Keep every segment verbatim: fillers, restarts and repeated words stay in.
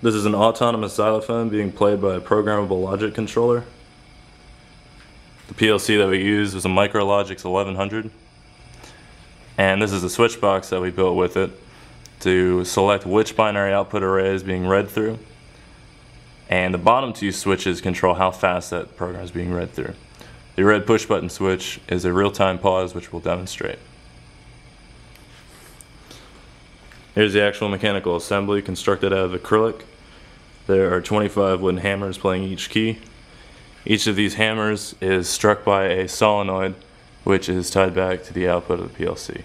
This is an autonomous xylophone being played by a programmable logic controller. The P L C that we used was a MicroLogix eleven hundred. And this is a switch box that we built with it to select which binary output array is being read through. And the bottom two switches control how fast that program is being read through. The red push button switch is a real-time pause, which we'll demonstrate. Here's the actual mechanical assembly constructed out of acrylic. There are twenty-five wooden hammers playing each key. Each of these hammers is struck by a solenoid, which is tied back to the output of the P L C.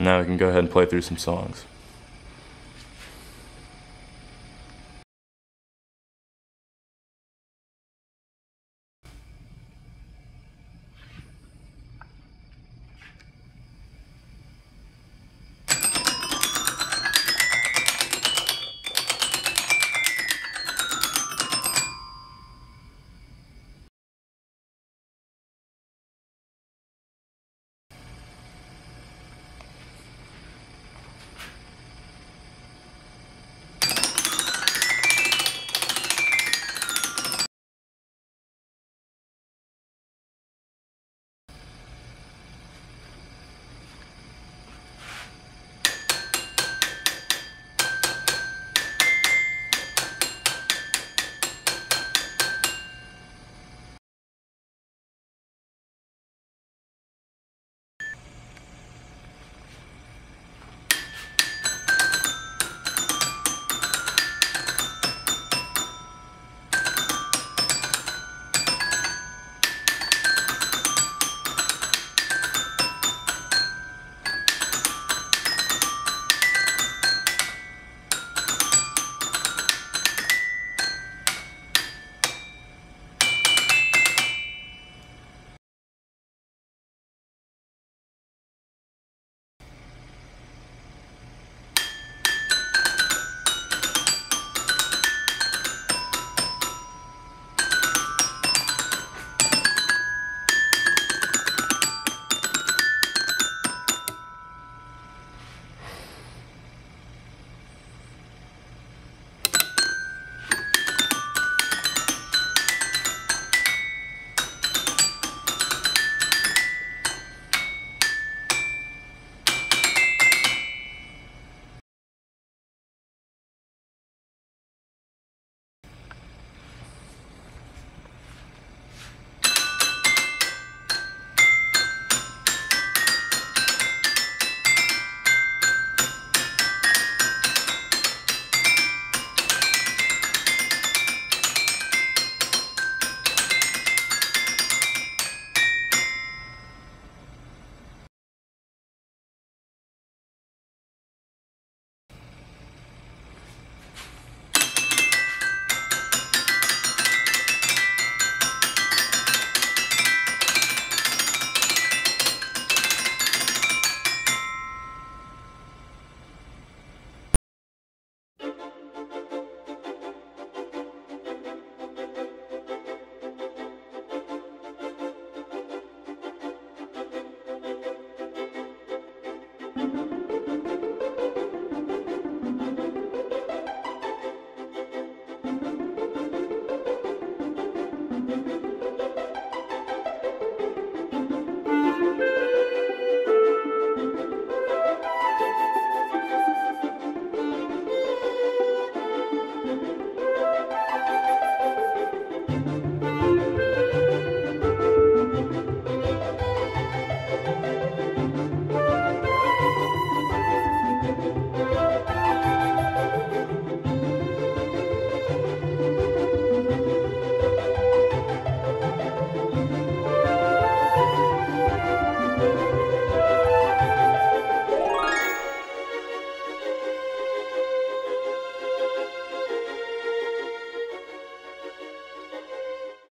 Now we can go ahead and play through some songs. Thank you.